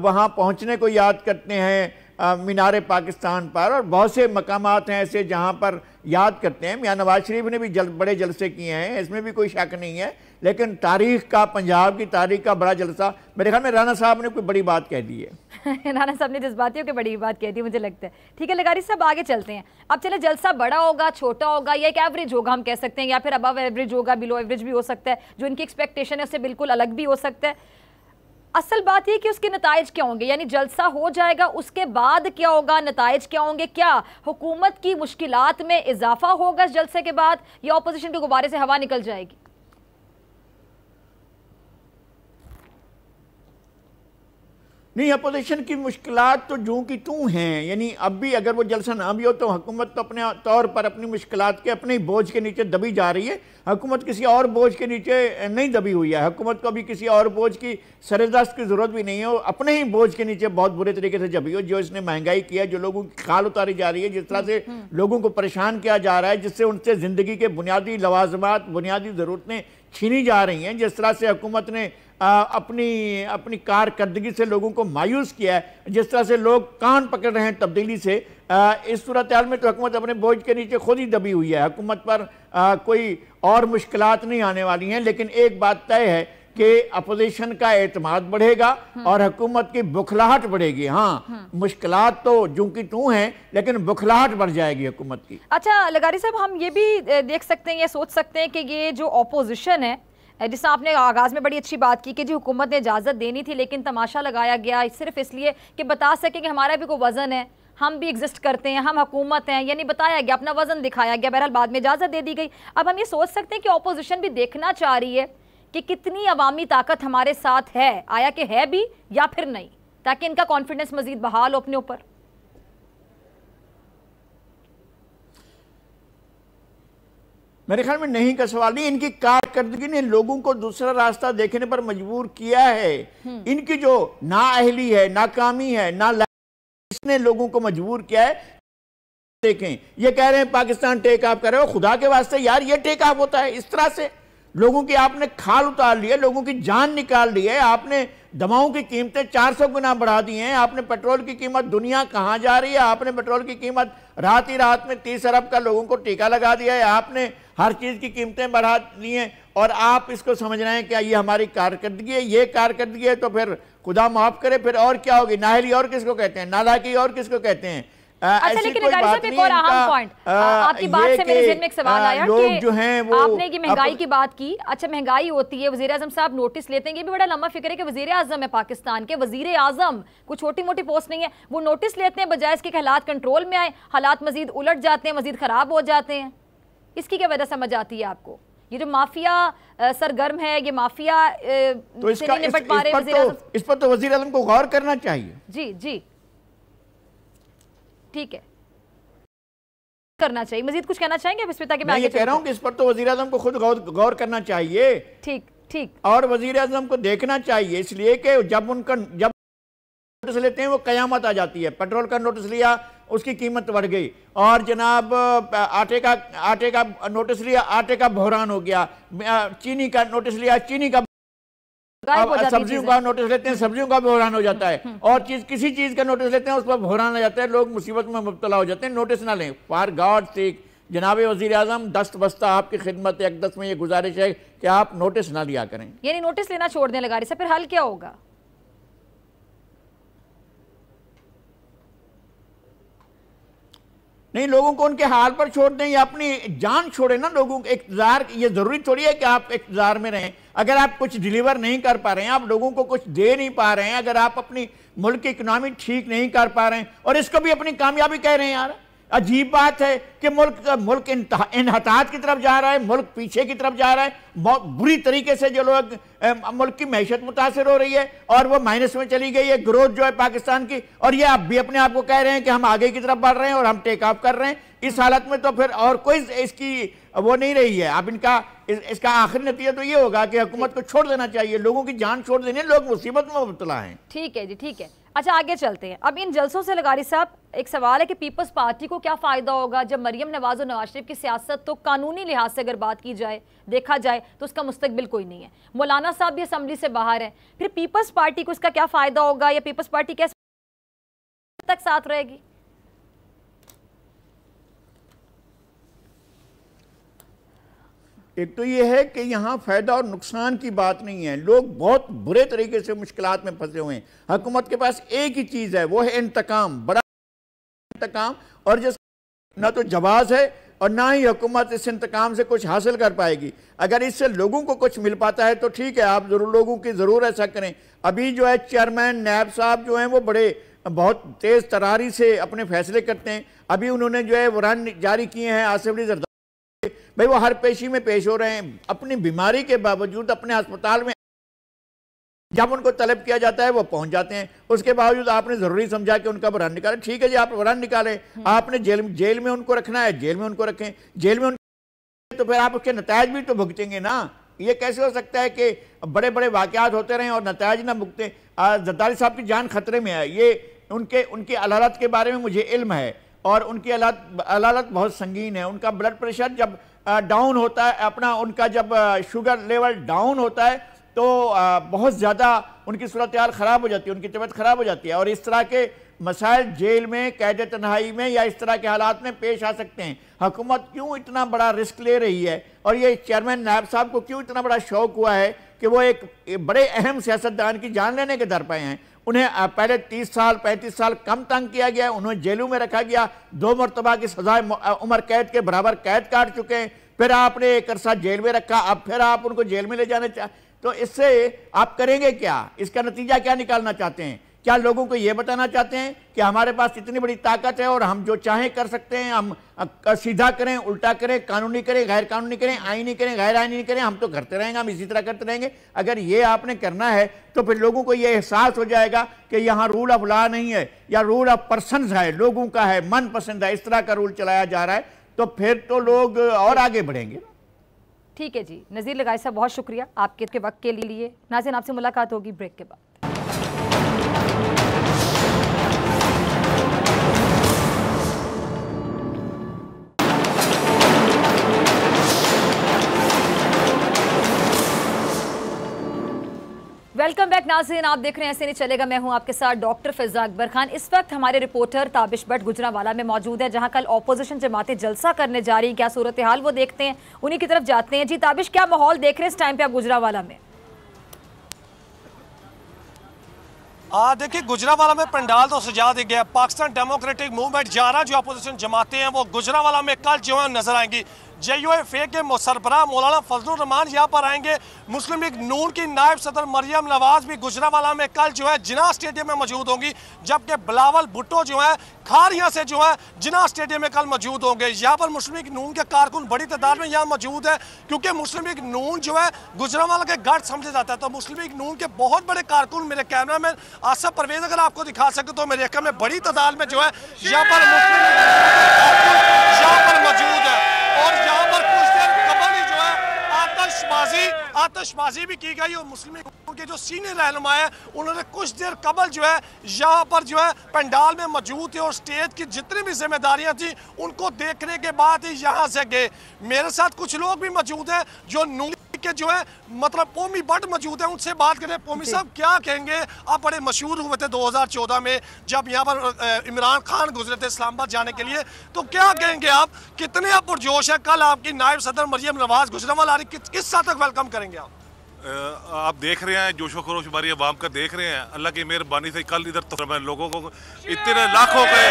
वहाँ पहुँचने को याद करते हैं मीनार पाकिस्तान पर, और बहुत से मकामात हैं ऐसे जहाँ पर याद करते हैं। मियाँ नवाज शरीफ ने भी बड़े जलसे किए हैं, इसमें भी कोई शक नहीं है। लेकिन तारीख का, पंजाब की तारीख का बड़ा जलसा, मेरे ख्याल में राणा साहब ने कोई बड़ी बात कह दी है। राणा साहब ने जज्बातियों की बड़ी बात कह दी, मुझे लगता है। ठीक है लगारी साहब, आगे चलते हैं। अब चले, जलसा बड़ा होगा, छोटा होगा, या एक एवरेज होगा हम कह सकते हैं, या फिर अबव एवरेज होगा, बिलो एवरेज भी हो सकता है, जो इनकी एक्सपेक्टेशन है उससे बिल्कुल अलग भी हो सकता है। असल बात यह कि उसके नताइज क्या होंगे, यानी जलसा हो जाएगा उसके बाद क्या होगा, नताइज क्या होंगे, क्या हुकूमत की मुश्किलात में इजाफा होगा इस जलसे के बाद, या ऑपोजिशन के गुब्बारे से हवा निकल जाएगी? नहीं, अपोजिशन की मुश्किलात तो जूं की तूं हैं, यानी अब भी अगर वो जलसा ना भी हो तो हुकूमत तो अपने तौर पर अपनी मुश्किलात के अपने बोझ के नीचे दबी जा रही है। हुकूमत किसी और बोझ के नीचे नहीं दबी हुई है, हुकूमत को अभी किसी और बोझ की सरदस्त की ज़रूरत भी नहीं है, अपने ही बोझ के नीचे बहुत बुरे तरीके से दबी हो। जो इसने महंगाई किया, जो लोगों की खाल उतारी जा रही है, जिस तरह से लोगों को परेशान किया जा रहा है, जिससे उनसे ज़िंदगी के बुनियादी लवाजमात, बुनियादी ज़रूरतें छीनी जा रही हैं, जिस तरह से हुकूमत ने अपनी कारकर्दगी से लोगों को मायूस किया है, जिस तरह से लोग कान पकड़ रहे हैं तब्दीली से, इस सूरत हाल में तो हुकूमत अपने बोझ के नीचे खुद ही दबी हुई है। हुकूमत पर कोई और मुश्किलात नहीं आने वाली हैं। लेकिन एक बात तय है कि अपोजिशन का एतमाद बढ़ेगा और हुकूमत की बुखलाहट बढ़ेगी। हाँ, मुश्किलात तो जूं की तूं हैं, लेकिन बुखलाहट बढ़ जाएगी हुकूमत की। अच्छा लगारी साहब, हम ये भी देख सकते हैं, ये सोच सकते हैं कि ये जो अपोजिशन है, जिससे आपने आगाज़ में बड़ी अच्छी बात की कि जी हुकूमत ने इजाज़त देनी थी लेकिन तमाशा लगाया गया सिर्फ इसलिए कि बता सके कि हमारा भी कोई वज़न है, हम भी एग्जिस्ट करते हैं, हम हुकूमत हैं, यानी बताया गया, अपना वज़न दिखाया गया। बहरहाल बाद में इजाज़त दे दी गई। अब हम ये सोच सकते हैं कि अपोजिशन भी देखना चाह रही है कि कितनी अवामी ताकत हमारे साथ है, आया कि है भी या फिर नहीं, ताकि इनका कॉन्फिडेंस मज़ीद बहाल हो अपने ऊपर। मेरे ख्याल में नहीं का सवाल नहीं, इनकी कारकर्दगी ने लोगों को दूसरा रास्ता देखने पर मजबूर किया है। इनकी जो नाअहली है, नाकामी है, इसने लोगों को मजबूर किया है। देखें, ये कह रहे हैं पाकिस्तान टेक ऑफ कर रहे हो, खुदा के वास्ते यार ये टेक ऑफ होता है? इस तरह से लोगों की आपने खाल उतार ली है, लोगों की जान निकाल ली है, आपने दवाओं की कीमतें 400 गुना बढ़ा दी हैं, आपने पेट्रोल की कीमत, दुनिया कहाँ जा रही है, आपने पेट्रोल की कीमत रात ही रात में 30 अरब का लोगों को टीका लगा दिया है, आपने हर चीज़ की कीमतें बढ़ा दी हैं, और आप इसको समझ रहे हैं क्या ये हमारी कारकर्दगी है? ये कारकर्दगी है तो फिर खुदा माफ़ करे, फिर और क्या होगी? नाहली और किसको कहते हैं, नालायकी और किसको कहते हैं? अच्छा, लेकिन आपकी बात से मेरे दिल में एक सवाल आया कि आपने ये महंगाई की बात की। अच्छा, महंगाई होती है, वज़ीर आज़म साहब नोटिस लेते हैं, ये भी बड़ा लंबा फिक्र है कि वज़ीर आज़म है पाकिस्तान के, वज़ीर आज़म कोई छोटी मोटी पोस्ट नहीं है, वो नोटिस लेते हैं बजाय इसके हालात कंट्रोल में आए, हालात मज़ीद उलट जाते हैं, मज़ीद ख़राब हो जाते हैं। इसकी क्या वजह समझ आती है आपको? ये जो माफिया सरगर्म है, ये माफिया तो इसका इस पर तो वज़ीर आज़म को गौर करना चाहिए। जी जी ठीक है, करना चाहिए। मजीद कुछ कहना चाहेंगे? मैं ये कह रहा हूं कि इस पर तो वज़ीर आज़म को खुद गौर करना चाहिए। ठीक ठीक, और वज़ीर आज़म को देखना चाहिए, इसलिए कि जब उनका नोटिस लेते हैं वो कयामत आ जाती है। पेट्रोल का नोटिस लिया, उसकी कीमत बढ़ गई और जनाब आटे का नोटिस लिया, आटे का बहरान हो गया, चीनी का नोटिस लिया, चीनी का, सब्जियों का नोटिस लेते हैं, सब्जियों का बहरान हो जाता है, और किसी चीज़ का नोटिस लेते हैं उस पर बहरान आ जाता है, लोग मुसीबत में मुब्तला हो जाते हैं। नोटिस ना लें, फॉर गॉड सेक जनाब वज़ीर आज़म दस्त बस्ता आपकी खिदमत एकदस्त में ये गुजारिश है कि आप नोटिस ना लिया करें, यानी नोटिस लेना छोड़ दें लगारी से, फिर हल क्या होगा? नहीं, लोगों को उनके हाल पर छोड़ दें या अपनी जान छोड़े ना लोगों के इक़्तिदार। ये ज़रूरी थोड़ी है कि आप इक़्तिदार में रहें। अगर आप कुछ डिलीवर नहीं कर पा रहे हैं, आप लोगों को कुछ दे नहीं पा रहे हैं, अगर आप अपनी मुल्क की इकनॉमी ठीक नहीं कर पा रहे हैं, और इसको भी अपनी कामयाबी कह रहे हैं। यार अजीब बात है कि मुल्क इनहतात की तरफ जा रहा है, मुल्क पीछे की तरफ जा रहा है, बहुत बुरी तरीके से जो लोग मुल्क की मैशत मुतासर हो रही है और वो माइनस में चली गई है, ग्रोथ जो है पाकिस्तान की, और ये आप भी अपने आप को कह रहे हैं कि हम आगे की तरफ बढ़ रहे हैं और हम टेक ऑफ कर रहे हैं। इस हालत में तो फिर और कोई इसकी वो नहीं रही है। अब इसका आखिरी नतीजा तो ये होगा कि हुकूमत को छोड़ देना चाहिए, लोगों की जान छोड़ देनी, लोग मुसीबत में मुबतला हैं। ठीक है जी, ठीक है, अच्छा आगे चलते हैं। अब इन जलसों से लगारी साहब एक सवाल है कि पीपल्स पार्टी को क्या फ़ायदा होगा जब मरियम नवाज़ और नवाज शरीफ की सियासत तो कानूनी लिहाज से अगर बात की जाए, देखा जाए तो उसका मुस्तकबिल कोई नहीं है। मौलाना साहब भी असम्बली से बाहर हैं, फिर पीपल्स पार्टी को इसका क्या फ़ायदा होगा या पीपल्स पार्टी कैसे तक साथ रहेगी? एक तो ये है कि यहाँ फ़ायदा और नुकसान की बात नहीं है। लोग बहुत बुरे तरीके से मुश्किलात में फंसे हुए हैं। हुकूमत के पास एक ही चीज़ है, वो है इंतकाम, बड़ा इंतकाम, और जिस ना तो जवाब है और ना ही हुकूमत इस इंतकाम से कुछ हासिल कर पाएगी। अगर इससे लोगों को कुछ मिल पाता है तो ठीक है, आप ज़रूर लोगों की ज़रूर ऐसा करें। अभी जो है चेयरमैन नायब साहब जो हैं वो बड़े बहुत तेज़ तरारी से अपने फैसले करते हैं। अभी उन्होंने जो है वरान जारी किए हैं आसिफ अली जरदारी, भाई वो हर पेशी में पेश हो रहे हैं, अपनी बीमारी के बावजूद अपने अस्पताल में जब उनको तलब किया जाता है वो पहुंच जाते हैं, उसके बावजूद आपने ज़रूरी समझा कि उनका वरान निकालें। ठीक है जी, आप वरान निकालें, आपने जेल में उनको रखना है, जेल में उनको रखें, जेल में उनको, तो फिर आप उसके नतायज भी तो भुगतेंगे ना। ये कैसे हो सकता है कि बड़े बड़े वाक़यात होते रहें और नतायज ना भुगतें। जरदारी साहब की जान खतरे में है, ये उनकी अलालत के बारे में मुझे इल्म है और उनकी अलालत बहुत संगीन है। उनका ब्लड प्रेशर जब डाउन होता है, अपना उनका जब शुगर लेवल डाउन होता है तो बहुत ज़्यादा उनकी सूरत हाल ख़राब हो जाती है, उनकी तबीयत ख़राब हो जाती है, और इस तरह के मसाइल जेल में, कैद तन्हाई में या इस तरह के हालात में पेश आ सकते हैं। हुकूमत क्यों इतना बड़ा रिस्क ले रही है और ये चेयरमैन नायब साहब को क्यों इतना बड़ा शौक़ हुआ है कि वो एक बड़े अहम सियासतदान की जान लेने के दर पे हैं। उन्हें पहले 30 साल 35 साल कम तंग किया गया, उन्हें जेलों में रखा गया, 2 मरतबा की सजाए उम्र कैद के बराबर कैद काट चुके हैं, फिर आपने एक अरसा जेल में रखा, अब फिर आप उनको जेल में ले जाना चाहते, तो इससे आप करेंगे क्या? इसका नतीजा क्या निकालना चाहते हैं? क्या लोगों को ये बताना चाहते हैं कि हमारे पास इतनी बड़ी ताकत है और हम जो चाहें कर सकते हैं, हम सीधा करें, उल्टा करें, कानूनी करें, गैर कानूनी करें, आईनी करें, गैर आईनी करें, हम तो करते रहेंगे, हम इसी तरह करते रहेंगे? अगर ये आपने करना है तो फिर लोगों को ये एहसास हो जाएगा कि यहाँ रूल ऑफ लॉ नहीं है या रूल ऑफ पर्सनस है, लोगों का है, मन पसंद है, इस तरह का रूल चलाया जा रहा है, तो फिर तो लोग और आगे बढ़ेंगे। ठीक है जी, नज़ीर लगाई साहब बहुत शुक्रिया आपके वक्त के लिए। नाज़रीन आपसे मुलाकात होगी ब्रेक के बाद। वेलकम बैक नाज़रीन, आप देख रहे हैं ऐसे नहीं चलेगा, मैं हूं आपके साथ डॉक्टर फिजा अकबर खान। इस वक्त हमारे रिपोर्टर ताबिश भट्ट गुजरावाला में मौजूद है जहां कल ऑपोजिशन जमातें जलसा करने जा रही हैं, क्या सूरत हाल वो देखते हैं, उन्हीं की तरफ जाते हैं। जी ताबिश, क्या माहौल देख रहे हैं इस टाइम पे आप गुजरावाला में? देखिए गुजरावाला में पंडाल तो सजा दिया गया, पाकिस्तान डेमोक्रेटिक मूवमेंट 11 जो अपोजिशन जमातें हैं वो गुजरावाला में कल जो है नजर आएंगी। JUFA के सरबरा मौलाना फजलुर रहमान यहाँ पर आएंगे, मुस्लिम लीग नून की नायब सदर मरियम नवाज भी गुजरावाला में कल जो है जिनाह स्टेडियम में मौजूद होंगी, जबकि बिलावल भुट्टो जो है खारिया से जो है जिनाह स्टेडियम में कल मौजूद होंगे। यहाँ पर मुस्लिम लीग नून के कारकुन बड़ी तादाद में यहाँ मौजूद है क्योंकि मुस्लिम लीग नून जो है गुजरावाला के गढ़ समझा जाता है, तो मुस्लिम लीग नून के बहुत बड़े कारकुन, मेरे कैमरा मैन आसफ परवेज अगर आपको दिखा सके तो मेरे कैमरे में बड़ी तादाद में जो है यहाँ पर मौजूद है। और यहाँ पर कुछ देर कबल ही जो है आतश आतिशबाजी भी की गई और मुस्लिम के जो सीनियर रहनुमा है उन्होंने कुछ देर कबल जो है यहाँ पर जो है पंडाल में मौजूद थे और स्टेज की जितनी भी जिम्मेदारियाँ थी उनको देखने के बाद ही यहाँ से गए। मेरे साथ कुछ लोग भी मौजूद हैं जो नून के जो है मतलब पोमी बट मौजूद है, उनसे बात करें। पोमी साहब क्या कहेंगे, आप बड़े मशहूर हुए थे 2014 में जब यहाँ पर इमरान खान गुजरे थे इस्लामाबाद जाने के लिए, तो क्या कहेंगे आप, कितने आप पुरजोश है? कल आपकी नायब सदर मरियम नवाज गुजरावाला किस साथ तक वेलकम करेंगे आप? आप देख रहे हैं जोशो खरोश हमारी अवाम का, देख रहे हैं अल्लाह की मेहरबानी से कल इधर तो लोगों को इतने लाखों के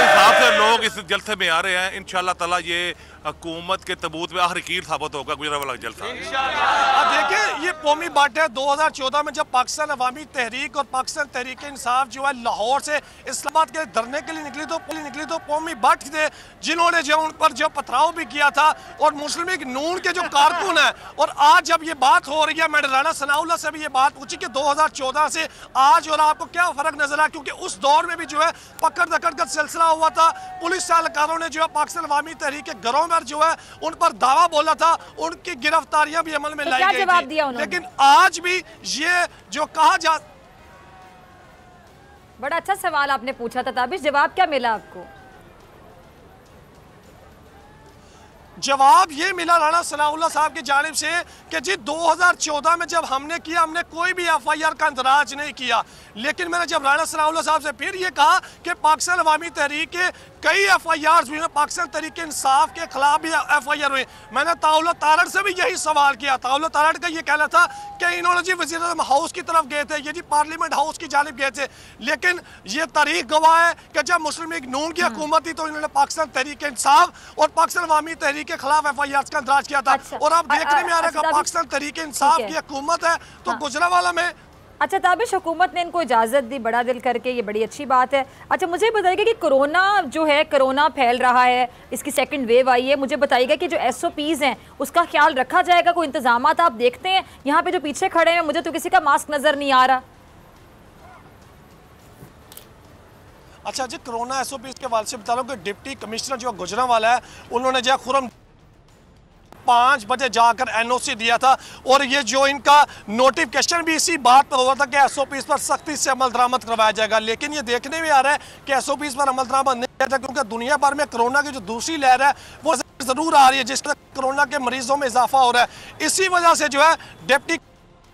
हिसाब से लोग इस जलसे में आ रहे हैं। इंशाल्लाह ताला ये हुकूमत के तबूत में आखिरी कीर साबित होगा गुजरावाला जलसा। अब देखिए ये कौमी बात है 2014 में जब पाकिस्तान अवामी तहरीक और पाकिस्तान तहरीक इंसाफ जो है लाहौर से इस्लामाबाद के धरने के लिए निकली तो कौमी बात थे जिन्होंने जो उन पर जो पथराव भी किया था और मुस्लिम लीग नून के जो कारकुन है। और आज जब ये बात हो रही है, मैंने राणा सनाउल्ला से भी ये बात पूछी कि 2014 से आज और आपको क्या फर्क नजर आया, क्योंकि उस दौर में भी जो है पकड़ दकड़ का सिलसिला हुआ था, पुलिस एहलकारों ने जो है पाकिस्तान अवामी तहरीक के घरों पर जो है उन पर दावा बोला था, उनकी गिरफ्तारियां भी अमल में लाई गई थी, लेकिन आज भी ये जो कहा जा। बड़ा अच्छा सवाल आपने पूछा था ताबिश, जवाब क्या मिला आपको? जवाब ये मिला राणा सनाउल्ला साहब की जानिब से कि जी 2014 में जब हमने किया, हमने कोई भी एफआईआर का अंदराज नहीं किया, लेकिन मैंने जब राणा सनाउल्ला साहब से फिर ये कहा कि पाकिस्तान अवामी तहरीक के कई एफआईआर हुए, पाकिस्तान तहरीक इंसाफ के खिलाफ भी एफआईआर हुए। मैंने ताउला तारड़ से भी यही सवाल किया, ताउला तारड़ का ये कहना था कि इन्होंने जी वज़ीर-ए-आज़म हाउस की तरफ गए थे, ये जी पार्लियामेंट हाउस की जानिब गए थे, लेकिन ये तारीख गवाह है कि जब मुस्लिम लीग नून की हुकूमत थी तो इन्होंने पाकिस्तान तहरीक इंसाफ और पाकिस्तान अवामी तहरीक के खिलाफ एफआईआर का अंदराज किया था। और अब देखने में आ रहा है पाकिस्तान तहरीक इंसाफ की हुकूमत है तो गुजरावाला में। अच्छा ताबिश, हुकूमत ने इनको इजाज़त दी बड़ा दिल करके, ये बड़ी अच्छी बात है। अच्छा मुझे बताइएगा कि कोरोना जो है, कोरोना फैल रहा है, इसकी सेकंड वेव आई है, मुझे बताइएगा कि जो SOP's हैं उसका ख्याल रखा जाएगा, कोई इंतजाम आप देखते हैं? यहाँ पे जो पीछे खड़े हैं मुझे तो किसी का मास्क नज़र नहीं आ रहा। अच्छा जी, कोरोना SOP's के हवाले से बता रहा हूँ कि डिप्टी कमिश्नर जो गुजरावाला है उन्होंने जो खुरम 5 बजे जाकर NOC दिया था और ये जो इनका नोटिफिकेशन भी इसी बात पर हुआ था कि SOP's पर सख्ती से अमल दरामद करवाया जाएगा, लेकिन ये देखने में आ रहा है कि SOP's पर अमल दरामद नहीं किया था, क्योंकि दुनिया भर में कोरोना की जो दूसरी लहर है वो जरूर आ रही है, जिस तरह कोरोना के मरीजों में इजाफा हो रहा है। इसी वजह से जो है डिप्टी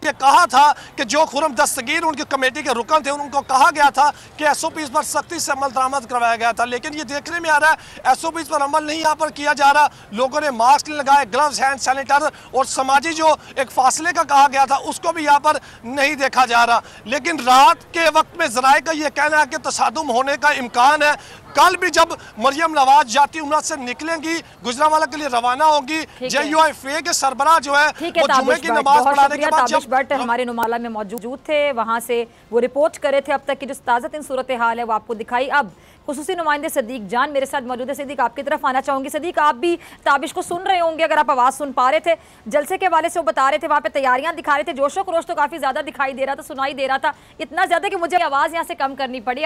ये कहा था कि जो खुरम दस्तगीर उनकी कमेटी के रुकन थे उनको कहा गया था कि SOP's पर सख्ती से अमल दरामद करवाया गया था, लेकिन ये देखने में आ रहा है SOP's पर अमल नहीं यहाँ पर किया जा रहा। लोगों ने मास्क लगाए, ग्लव्स, हैंड सैनिटाइजर और समाजी जो एक फासले का कहा गया था उसको भी यहाँ पर नहीं देखा जा रहा। लेकिन रात के वक्त में जराए का ये कहना है कि तसादुम होने का इम्कान है। कल भी जब मरियम नवाज जाती उम्र से निकलेंगी, गुजरावाला के लिए रवाना होगी, JUFA के सरबराह जो है वो जुमे की नमाज पढ़ाने के बाद ताबिश भट्ट हमारे नुमाला में मौजूद थे, वहां से वो रिपोर्ट करे थे। अब तक की जो ताज़ा सूरत हाल है वो आपको दिखाई। अब खुसूसी नुमाइंदे सदीक जान मेरे साथ मौजूद है। सदीक, आपकी तरफ आना चाहूंगी। सदीक, आप भी ताबिश को सुन रहे होंगे, अगर आप आवाज़ सुन पा रहे थे। जलसे के हवाले से वो बता रहे थे, वहाँ पे तैयारियां दिखा रहे थे, जोशो खरोश तो काफ़ी ज़्यादा दिखाई दे रहा था, सुनाई दे रहा था, इतना ज़्यादा कि मुझे आवाज़ यहाँ से कम करनी पड़ी,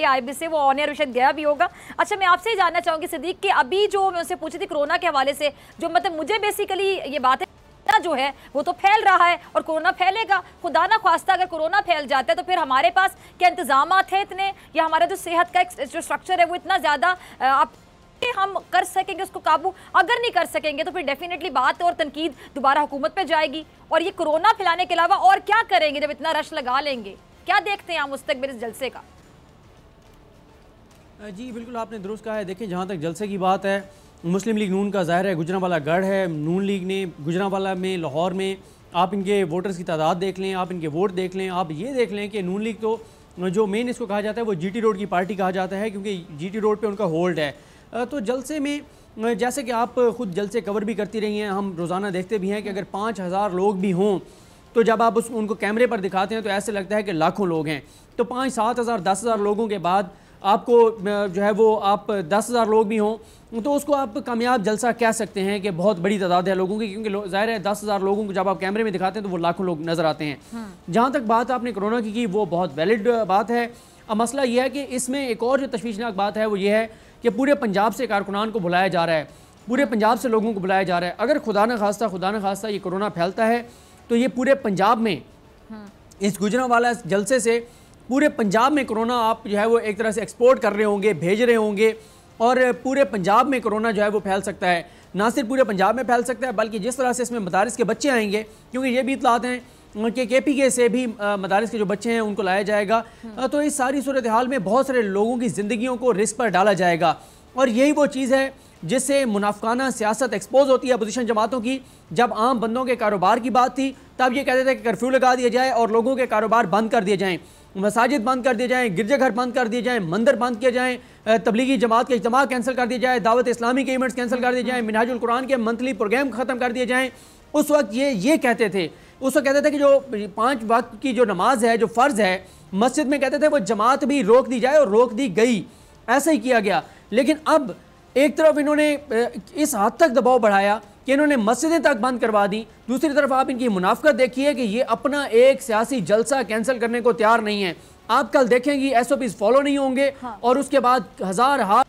IRB से वो ऑन एयर शायद गया भी होगा। अच्छा, मैं आपसे जानना चाहूँगी सदीक कि अभी जो मैं उनसे पूछी थी कोरोना के हवाले से, जो मतलब मुझे बेसिकली ये बात जो है वो तो फैल रहा है और कोरोना फैलेगा, खुदा ना ख्वास्ता अगर कोरोना फैल जाता है तो फिर हमारे पास क्या इंतजामात है इतने, या हमारा जो सेहत का जो स्ट्रक्चर है वो इतना ज़्यादा आप हम कर सकेंगे उसको काबू? अगर नहीं कर सकेंगे तो फिर डेफिनेटली बात और तनकीद दोबारा हुकूमत पे जाएगी। और ये कोरोना फैलाने के अलावा और क्या करेंगे जब इतना रश लगा लेंगे? क्या देखते हैं हम मुस्तकबिल इस जलसे का? जी बिल्कुल, आपने दुरुस्त कहा है। देखिए, जहाँ तक जलसे की बात है, मुस्लिम लीग नून का ज़ाहिर है गुजरावाला गढ़ है, नून लीग ने गुजरावाला में, लाहौर में, आप इनके वोटर्स की तादाद देख लें, आप इनके वोट देख लें, आप ये देख लें कि नून लीग तो जो मेन इसको कहा जाता है वो GT रोड की पार्टी कहा जाता है, क्योंकि GT रोड पे उनका होल्ड है। तो जलसे में जैसे कि आप ख़ुद जलसे कवर भी करती रही हैं, हम रोज़ाना देखते भी हैं कि अगर 5,000 लोग भी हों तो जब आप उनको कैमरे पर दिखाते हैं तो ऐसे लगता है कि लाखों लोग हैं। तो 5,000, 7,000, 10,000 लोगों के बाद आपको जो है वो आप 10,000 लोग भी हों तो उसको आप कामयाब जलसा कह सकते हैं कि बहुत बड़ी तादाद है लोगों की, क्योंकि ज़ाहिर है 10,000 लोगों को जब आप कैमरे में दिखाते हैं तो वो लाखों लोग नज़र आते हैं। जहाँ तक बात आपने कोरोना की वो बहुत वैलिड बात है। अब मसला यह है कि इसमें एक और जो तशवीशनाक बात है वो ये है कि पूरे पंजाब से कारकुनान को बुलाया जा रहा है। पूरे पंजाब से लोगों को बुलाया जा रहा है। अगर खुदा न खास्ता ये कोरोना फैलता है तो ये पूरे पंजाब में, इस गुजरावाला जलसे से पूरे पंजाब में कोरोना आप जो है वो एक तरह से एक्सपोर्ट कर रहे होंगे, भेज रहे होंगे, और पूरे पंजाब में कोरोना जो है वो फैल सकता है। ना सिर्फ पूरे पंजाब में फैल सकता है बल्कि जिस तरह से इसमें मदारिस के बच्चे आएंगे, क्योंकि ये भी इतलात हैं कि KPK से भी मदारिस के जो बच्चे हैं उनको लाया जाएगा, तो इस सारी सूरत हाल में बहुत सारे लोगों की ज़िंदगियों को रिस्क पर डाला जाएगा। और यही वो चीज़ है जिससे मुनाफिकाना सियासत एक्सपोज होती है अपोजिशन जमातों की। जब आम बंदों के कारोबार की बात थी तब ये कहते थे कि कर्फ्यू लगा दिया जाए और लोगों के कारोबार बंद कर दिए जाएँ, मसाजिद बंद कर दिए जाएँ, गिरजाघर बंद कर दिए जाएँ, मंदिर बंद किए जाएँ, तबलीगी जमात के इज्तिमा कैंसिल कर दिए जाए, दावत इस्लामी के इवेंट्स कैंसिल कर दिए जाएँ, मिनहाजुल कुरान के मंथली प्रोग्राम ख़त्म कर दिए जाएँ। उस वक्त ये कहते थे, उस वक्त कहते थे कि जो 5 वक्त की जो नमाज है, जो फ़र्ज़ है मस्जिद में, कहते थे वो जमात भी रोक दी जाए, और रोक दी गई, ऐसा ही किया गया। लेकिन अब एक तरफ इन्होंने इस हद तक दबाव बढ़ाया कि इन्होंने मस्जिदें तक बंद करवा दी, दूसरी तरफ आप इनकी मुनाफकत देखिए कि ये अपना एक सियासी जलसा कैंसिल करने को तैयार नहीं है। आप कल देखेंगी SOP's फॉलो नहीं होंगे, और उसके बाद हज़ार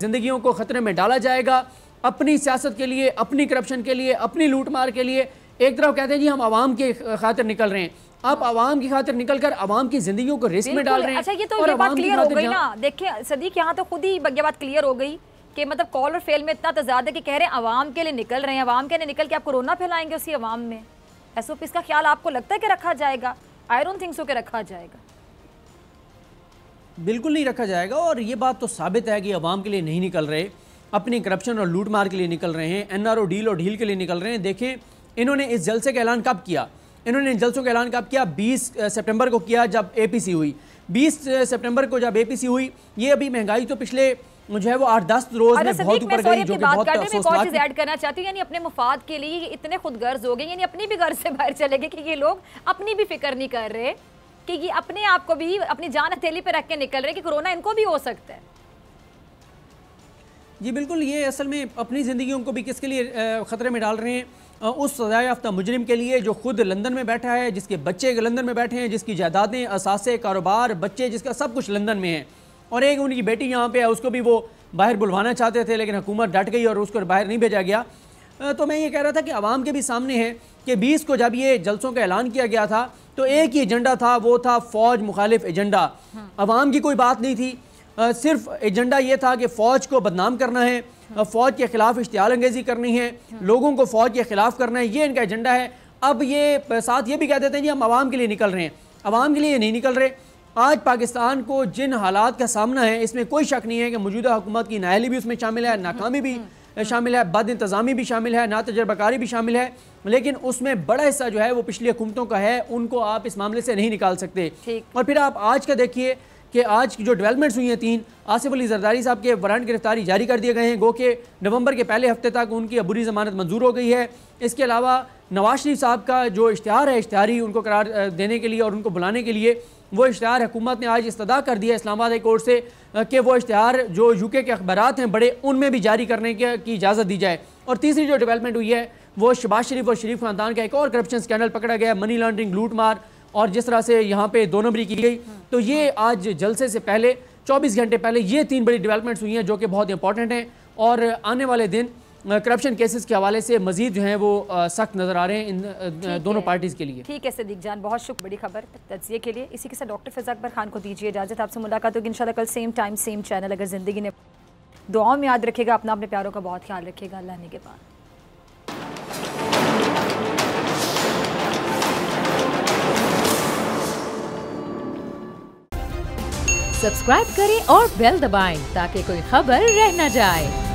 जिंदगियों को ख़तरे में डाला जाएगा अपनी सियासत के लिए, अपनी करप्शन के लिए, अपनी लूट मार के लिए। एक तरफ कहते हैं जी हम आवाम के खातिर निकल रहे हैं, आप आवाम की खातिर निकलकर आवाम की जिंदगियों को रिस्क में डाल रहे हैं। अच्छा, ये तो बात क्लियर हो गई ना। देखिए सदीक, यहाँ तो खुद ही ये बात क्लियर हो गई कि मतलब कॉल और फेल में इतना तजाद है कि कह रहे हैं आवाम के लिए निकल रहे हैं, आवाम के लिए निकल के आप कोरोना फैलाएंगे उसी आवाम में। SOP's का ख्याल आपको लगता है कि रखा जाएगा? आई डोंट थिंक सो कि रखा जाएगा, बिल्कुल नहीं रखा जाएगा। और ये बात तो साबित है कि आवाम के लिए नहीं निकल रहे, अपनी करप्शन और लूट मार के लिए निकल रहे हैं, NRO डील और ढील के लिए निकल रहे हैं। देखें इन्होंने इस जलसे का ऐलान कब किया, इन्होंने इन जलसों का ऐलान कब किया? 20 सितंबर को किया, जब APC हुई। 20 सितंबर को जब APC हुई, ये अभी महंगाई तो पिछले जो है वो 8-10 रोज में बहुत ऊपर गई, जो कि बहुत अफसोसनाक है। ऐड करना चाहती हूं, यानी अपने मुफाद के लिए इतने खुदगर्ज हो गए, यानी अपनी भी घर से बाहर चले गए कि ये लोग अपनी भी फिक्र नहीं कर रहे, कि ये अपने आप को भी अपनी जान हथेली पे रख के निकल रहे कि कोरोना इनको भी हो सकता है। जी बिल्कुल, ये असल में अपनी ज़िंदगियों को भी किसके लिए ख़तरे में डाल रहे हैं? उस सजा याफ्ता मुजरिम के लिए जो खुद लंदन में बैठा है, जिसके बच्चे लंदन में बैठे हैं, जिसकी जायदादें, असासे, कारोबार, बच्चे, जिसका सब कुछ लंदन में है। और एक उनकी बेटी यहाँ पे है, उसको भी वो बाहर बुलवाना चाहते थे लेकिन हुकूमत डट गई और उसको बाहर नहीं भेजा गया। तो मैं ये कह रहा था कि आवाम के भी सामने है कि 20 को जब ये जलसों का ऐलान किया गया था तो एक ही एजेंडा था, वो था फ़ौज मुखालिफ एजेंडा। आवाम की कोई बात नहीं थी, सिर्फ एजेंडा ये था कि फ़ौज को बदनाम करना है, फ़ौज के ख़िलाफ़ इश्तिहाल अंगेज़ी करनी है, लोगों को फ़ौज के ख़िलाफ़ करना है, ये इनका एजेंडा है। अब ये साथ ये भी कह देते हैं जी हम आवाम के लिए निकल रहे हैं, आवाम के लिए नहीं निकल रहे। आज पाकिस्तान को जिन हालात का सामना है इसमें कोई शक नहीं है कि मौजूदा हुकूमत की नाअहली भी उसमें शामिल है, नाकामी भी शामिल है, बद इंतज़ामी भी शामिल है, ना तजर्बाकारी भी शामिल है, लेकिन उसमें बड़ा हिस्सा जो है वो पिछली हुकूमतों का है, उनको आप इस मामले से नहीं निकाल सकते। और फिर आप आज का देखिए कि आज की जो डेवलपमेंट्स हुई हैं, 3 आसिफ अली जरदारी साहब के वारंट गिरफ्तारी जारी कर दिए गए हैं, गो के नवंबर के पहले हफ्ते तक उनकी अबूरी ज़मानत मंजूर हो गई है। इसके अलावा नवाज शरीफ साहब का जो इश्तिहार है, इश्तिहारी उनको करार देने के लिए और उनको बुलाने के लिए, वो इश्तिहार हुकूमत ने आज इस्तदा कर दिया इस्लामाबाद कोर्ट से कि वो इश्तिहार जो UK के अखबारात हैं बड़े, उनमें भी जारी करने की इजाज़त दी जाए। और तीसरी जो डेवलपमेंट हुई है वो शहबाज शरीफ और शरीफ ख़ानदान का एक और करप्शन स्कैंडल पकड़ा गया, मनी लॉन्ड्रिंग, लूट मार और जिस तरह से यहाँ पे 2 नंबरी की गई। तो ये आज जलसे से पहले 24 घंटे पहले ये 3 बड़ी डेवलपमेंट्स हुई हैं जो कि बहुत इंपॉर्टेंट हैं, और आने वाले दिन करप्शन केसेस के हवाले से मजीद जो हैं वो सख्त नज़र आ रहे हैं इन दोनों पार्टीज़ के लिए। ठीक है सदीक जान, बहुत शुक्र बड़ी खबर तजिए के लिए। इसी के साथ डॉक्टर फ़ज़ा अकबर खान को दीजिए इजाज़त, आपसे मुलाकात होगी इंशाल्लाह कल सेम टाइम सेम चैनल। अगर ज़िंदगी ने दुआओं में याद रखेगा, अपना अपने प्यारों का बहुत ख्याल रखेगा। अल्लाह ने के बाद सब्सक्राइब करें और बेल दबाएं ताकि कोई खबर रह न जाए।